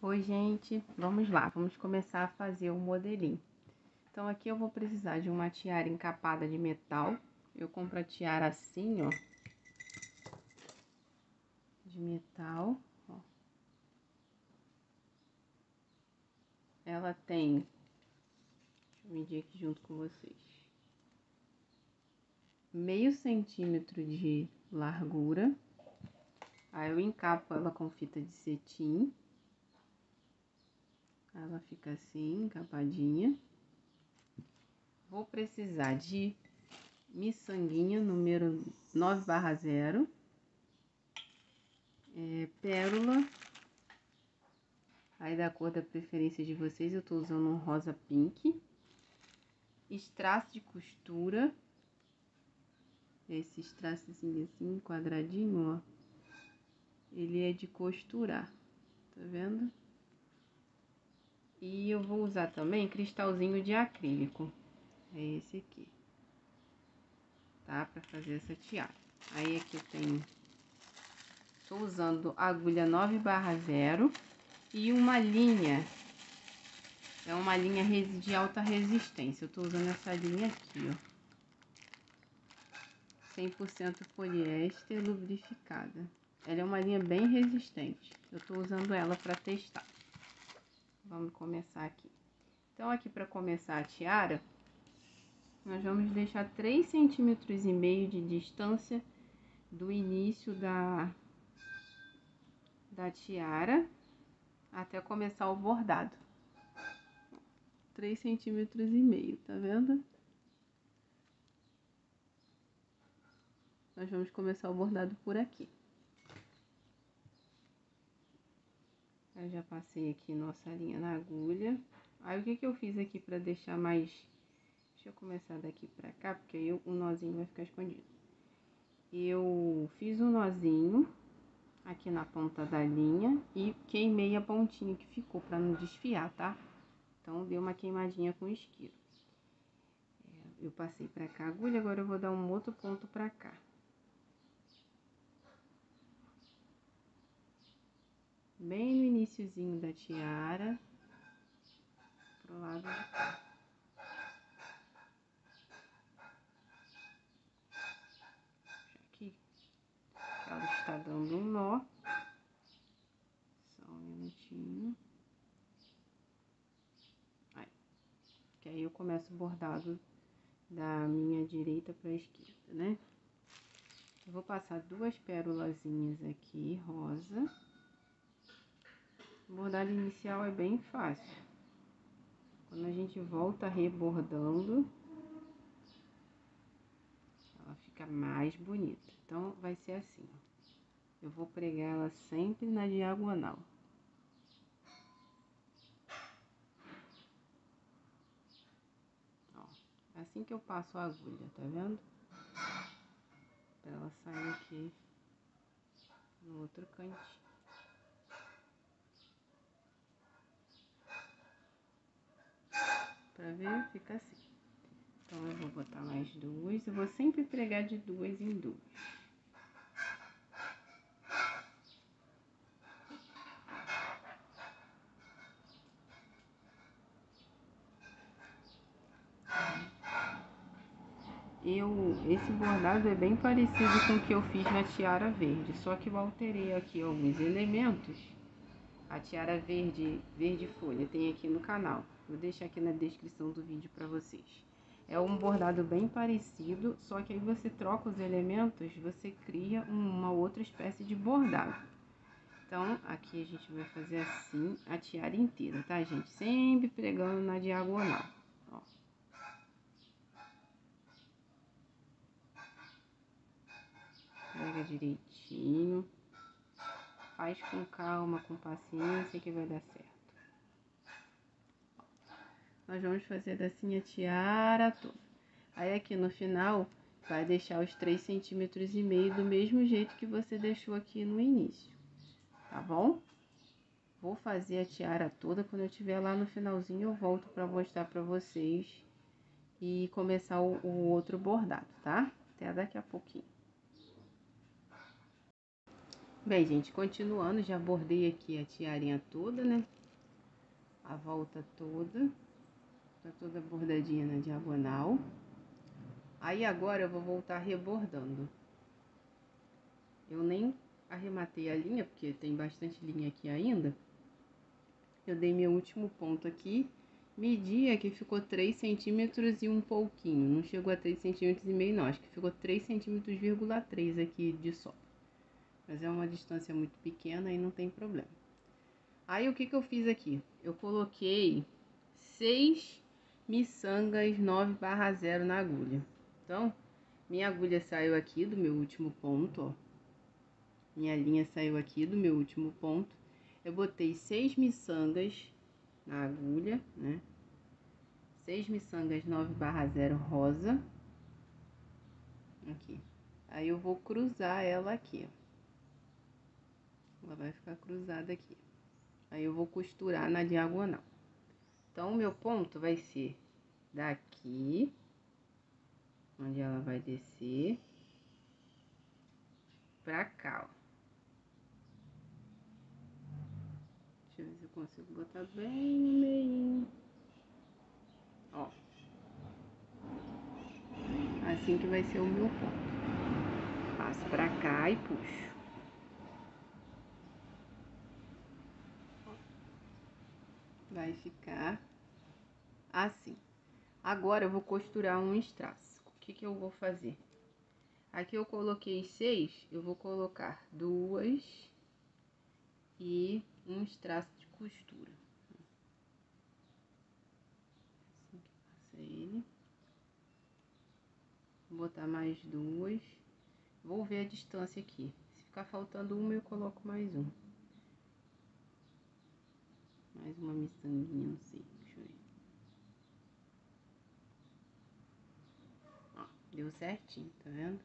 Oi, gente, vamos lá, vamos começar a fazer o modelinho. Então, aqui eu vou precisar de uma tiara encapada de metal. Eu compro a tiara assim, ó, de metal, ó. Ela tem, deixa eu medir aqui junto com vocês, meio centímetro de largura. Aí eu encapo ela com fita de cetim. Ela fica assim, encapadinha. Vou precisar de miçanguinha número 9/0, pérola, aí da cor da preferência de vocês, eu tô usando um rosa pink, strass de costura, esse strasszinho assim, quadradinho, ó, ele é de costurar, tá vendo? E eu vou usar também cristalzinho de acrílico, é esse aqui, tá? Pra fazer essa tiara. Aí aqui eu tenho, tô usando agulha 9/0 e uma linha, é uma linha de alta resistência. Eu tô usando essa linha aqui, ó, 100% poliéster lubrificada. Ela é uma linha bem resistente, eu tô usando ela pra testar. Vamos começar aqui. Então, aqui para começar a tiara, nós vamos deixar 3,5 cm de distância do início da tiara até começar o bordado. 3,5 cm, tá vendo? Nós vamos começar o bordado por aqui. Eu já passei aqui nossa linha na agulha. Aí, o que que eu fiz aqui pra deixar mais... Deixa eu começar daqui pra cá, porque aí o nozinho vai ficar escondido. Eu fiz um nozinho aqui na ponta da linha e queimei a pontinha que ficou pra não desfiar, tá? Então, deu uma queimadinha com isqueiro. Eu passei pra cá a agulha, agora eu vou dar um outro ponto pra cá. Bem no iniciozinho da tiara, pro lado de cá. Aqui, ela está dando um nó. Só um minutinho. Aí, que aí eu começo o bordado da minha direita para a esquerda, né? Eu vou passar duas pérolazinhas aqui, rosa. O bordado inicial é bem fácil. Quando a gente volta rebordando, ela fica mais bonita. Então, vai ser assim, ó. Eu vou pregar ela sempre na diagonal. Ó, assim que eu passo a agulha, tá vendo? Pra ela sair aqui no outro cantinho. Pra ver, fica assim. Então, eu vou botar mais duas. Eu vou sempre pregar de duas em duas. Esse bordado é bem parecido com o que eu fiz na tiara verde, só que eu alterei aqui alguns elementos. A tiara verde folha, tem aqui no canal. Vou deixar aqui na descrição do vídeo para vocês. É um bordado bem parecido, só que aí você troca os elementos, você cria uma outra espécie de bordado. Então, aqui a gente vai fazer assim a tiara inteira, tá, gente? Sempre pregando na diagonal, ó. Pega direitinho. Faz com calma, com paciência, que vai dar certo. Nós vamos fazer assim a tiara toda. Aí aqui no final, vai deixar os 3,5 cm do mesmo jeito que você deixou aqui no início, tá bom? Vou fazer a tiara toda, quando eu tiver lá no finalzinho eu volto pra mostrar pra vocês e começar o outro bordado, tá? Até daqui a pouquinho. Bem, gente, continuando, já bordei aqui a tiarinha toda, né? A volta toda, tá toda bordadinha na diagonal. Aí agora eu vou voltar rebordando. Eu nem arrematei a linha, porque tem bastante linha aqui ainda. Eu dei meu último ponto aqui, medi aqui, ficou 3 centímetros e um pouquinho. Não chegou a 3 centímetros e meio, não. Acho que ficou 3 centímetros,3 aqui de sobra. Mas é uma distância muito pequena e não tem problema. Aí, o que que eu fiz aqui? Eu coloquei 6 miçangas 9/0 na agulha. Então, minha agulha saiu aqui do meu último ponto, ó. Minha linha saiu aqui do meu último ponto. Eu botei 6 miçangas na agulha, né? 6 miçangas 9/0 rosa. Aqui. Aí, eu vou cruzar ela aqui, ó. Ela vai ficar cruzada aqui. Aí, eu vou costurar na diagonal. Então, o meu ponto vai ser daqui, onde ela vai descer, pra cá, ó. Deixa eu ver se eu consigo botar bem no meio. Ó. Assim que vai ser o meu ponto. Passo pra cá e puxo. Vai ficar assim. Agora, eu vou costurar um strass. O que que eu vou fazer? Aqui eu coloquei 6, eu vou colocar 2 e um strass de costura. Assim que passa ele. Vou botar mais 2. Vou ver a distância aqui. Se ficar faltando uma, eu coloco mais um. Mais uma miçanguinha, não sei, deixa eu ver. Ó, deu certinho, tá vendo?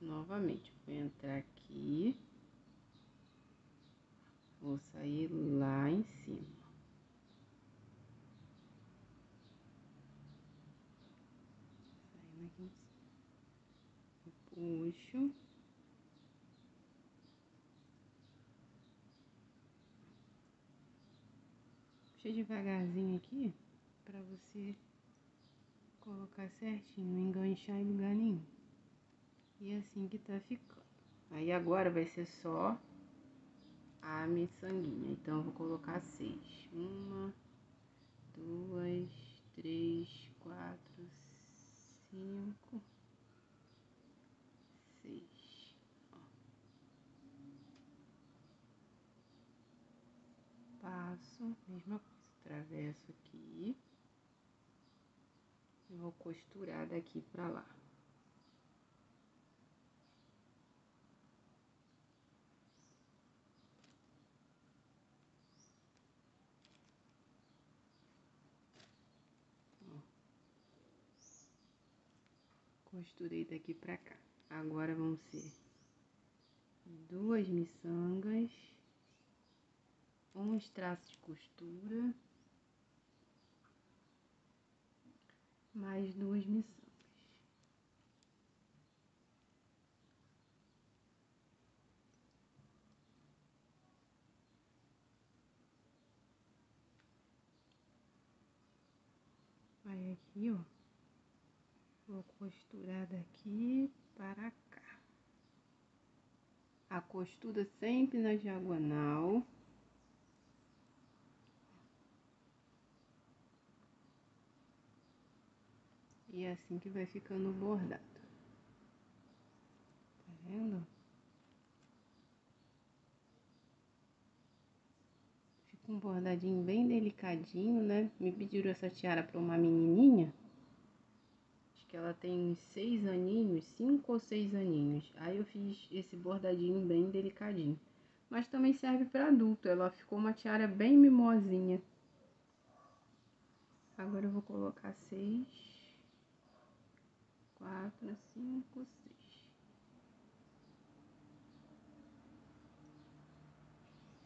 Novamente, vou entrar aqui. Vou sair lá em cima. Saindo aqui em cima. Puxo. Deixa devagarzinho aqui, pra você colocar certinho, não enganchar em lugar nenhum. E assim que tá ficando. Aí agora vai ser só a miçanguinha. Então, eu vou colocar 6. 1, 2, 3, 4, 5, 6. Passo, mesma coisa, atravesso aqui e vou costurar daqui pra lá. Ó. Costurei daqui pra cá. Agora vão ser 2 miçangas, um traços de costura, mais 2 miçangas. Aí aqui, ó, vou costurar daqui para cá. A costura sempre na diagonal. E é assim que vai ficando bordado. Tá vendo? Fica um bordadinho bem delicadinho, né? Me pediram essa tiara pra uma menininha. Acho que ela tem uns 6 aninhos, 5 ou 6 aninhos. Aí eu fiz esse bordadinho bem delicadinho. Mas também serve pra adulto. Ela ficou uma tiara bem mimosinha. Agora eu vou colocar 6. 4, 5, 6.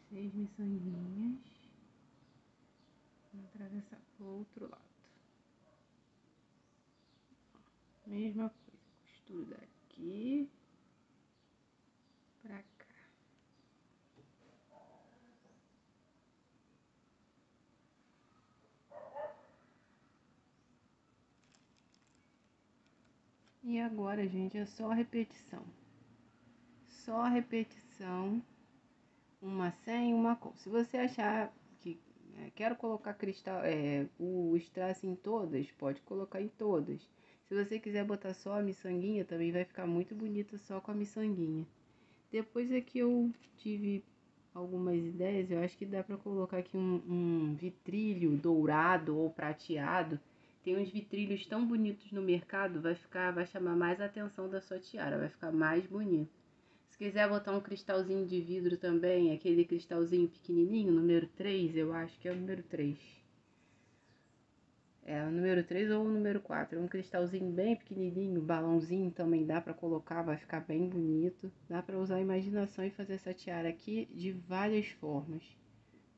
6 miçanguinhas. Vou atravessar pro outro lado. Mesma coisa, costura daqui. E agora, gente, é só repetição. Só repetição. Uma sem, uma com. Se você achar que quero colocar cristal, o strass em todas, pode colocar em todas. Se você quiser botar só a miçanguinha, também vai ficar muito bonita só com a miçanguinha. Depois aqui eu tive algumas ideias, eu acho que dá pra colocar aqui um vitrilho dourado ou prateado. Tem uns vitrilhos tão bonitos no mercado, vai chamar mais a atenção da sua tiara, vai ficar mais bonito. Se quiser botar um cristalzinho de vidro também, aquele cristalzinho pequenininho, número 3, eu acho que é o número 3. É o número 3 ou o número 4, é um cristalzinho bem pequenininho, balãozinho também dá pra colocar, vai ficar bem bonito. Dá pra usar a imaginação e fazer essa tiara aqui de várias formas.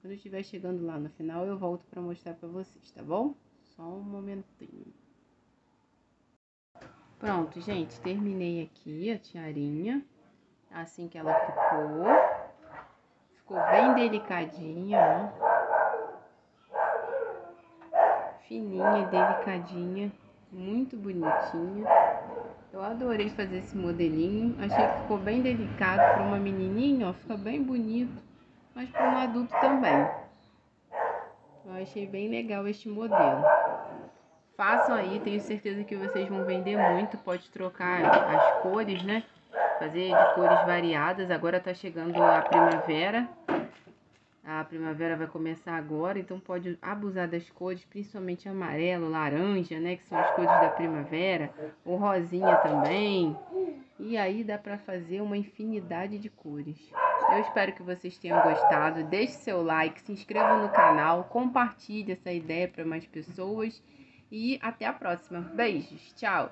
Quando eu estiver chegando lá no final, eu volto pra mostrar pra vocês, tá bom? Só um momentinho. Pronto, gente, terminei aqui a tiarinha. Assim que ela ficou. Ficou bem delicadinha, ó. Fininha, delicadinha. Muito bonitinha. Eu adorei fazer esse modelinho. Achei que ficou bem delicado para uma menininha, ó. Fica bem bonito. Mas para um adulto também. Eu achei bem legal este modelo. Façam aí. Tenho certeza que vocês vão vender muito. Pode trocar as cores, né? Fazer de cores variadas. Agora tá chegando a primavera. A primavera vai começar agora, então pode abusar das cores, principalmente amarelo, laranja, né, que são as cores da primavera, ou rosinha também. E aí dá pra fazer uma infinidade de cores. Eu espero que vocês tenham gostado. Deixe seu like, se inscreva no canal, compartilhe essa ideia para mais pessoas e até a próxima. Beijos, tchau!